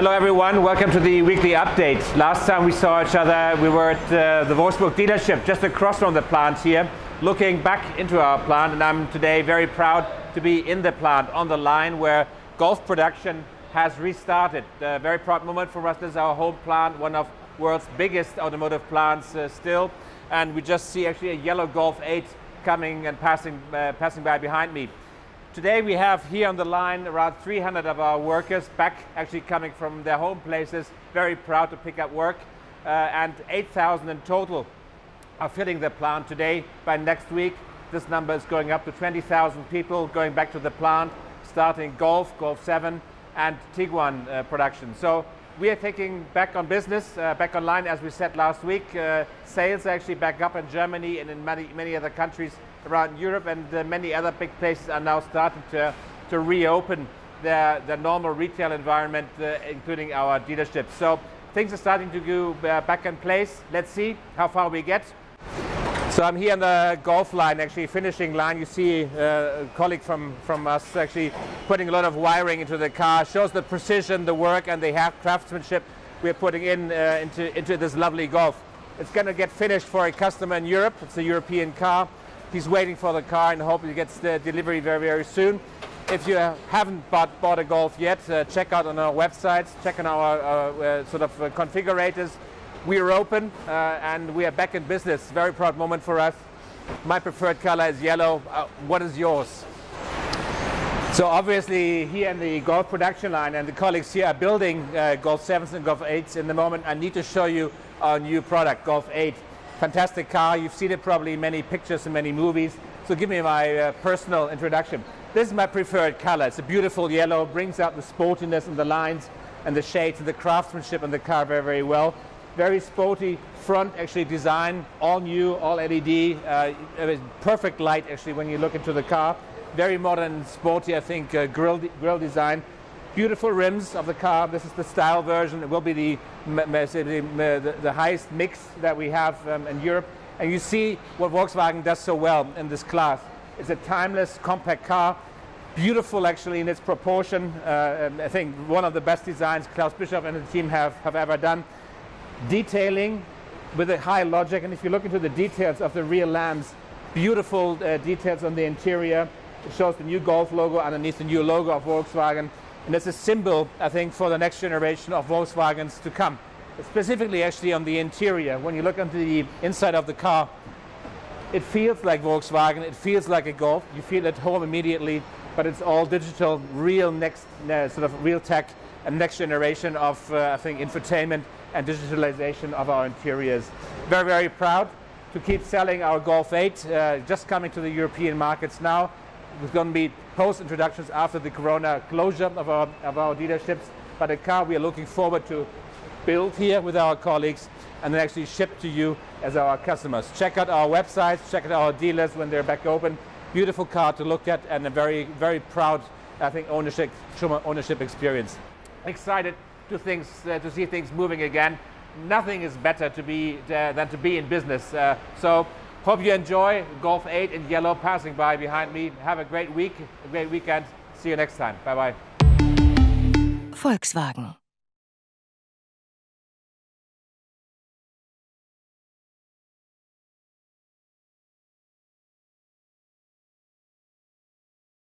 Hello everyone, welcome to the weekly update. Last time we saw each other, we were at the Wolfsburg dealership, just across from the plant here, looking back into our plant, and I'm today very proud to be in the plant, on the line where golf production has restarted. A very proud moment for us. This is our home plant, one of world's biggest automotive plants still, and we just see actually a yellow Golf 8 coming and passing by behind me. Today we have here on the line around 300 of our workers back, actually coming from their home places, very proud to pick up work, and 8,000 in total are filling the plant today. By next week this number is going up to 20,000 people going back to the plant, starting Golf, Golf 7 and Tiguan production. So we are taking back on business, back online, as we said last week. Sales are actually back up in Germany and in many other countries around Europe, and many other big places are now starting to reopen their normal retail environment, including our dealerships. So things are starting to go back in place. Let's see how far we get. So I'm here on the golf line, actually finishing line. You see a colleague from us actually putting a lot of wiring into the car. Shows the precision, the work, and the craftsmanship we're putting in into this lovely golf. It's going to get finished for a customer in Europe. It's a European car. He's waiting for the car and hopefully gets the delivery very, very soon. If you haven't bought a golf yet, check out on our websites, check on our configurators. We're open and we are back in business. Very proud moment for us. My preferred color is yellow. What is yours? So obviously here in the golf production line, and the colleagues here are building Golf 7s and Golf 8s in the moment, I need to show you our new product, Golf 8. Fantastic car. You've seen it probably in many pictures and many movies. So give me my personal introduction. This is my preferred color. It's a beautiful yellow. Brings out the sportiness and the lines and the shades and the craftsmanship in the car very, very well. Very sporty front, actually, design, all new, all LED, perfect light, actually, when you look into the car. Very modern, sporty, I think, grille design. Beautiful rims of the car. This is the style version. It will be the highest mix that we have in Europe. And you see what Volkswagen does so well in this class. It's a timeless, compact car. Beautiful, actually, in its proportion. I think one of the best designs Klaus Bischoff and his team have ever done. Detailing with a high logic, and if you look into the details of the rear lamps, beautiful details on the interior. It shows the new Golf logo underneath the new logo of Volkswagen, and it's a symbol, I think, for the next generation of Volkswagens to come. Specifically, actually, on the interior, when you look into the inside of the car, it feels like Volkswagen, it feels like a Golf. You feel at home immediately, but it's all digital, real real tech, and next generation of I think infotainment and digitalization of our interiors. Very, very proud to keep selling our Golf 8, just coming to the European markets now. There's going to be post introductions after the corona closure of our dealerships, but a car we are looking forward to build here with our colleagues and then actually ship to you as our customers. Check out our websites, check out our dealers when they're back open. Beautiful car to look at, and a very, very proud, I think, ownership experience. Excited to see things moving again. Nothing is better than to be in business. So hope you enjoy Golf 8 in yellow passing by behind me. Have a great week, a great weekend. See you next time. Bye bye. Volkswagen.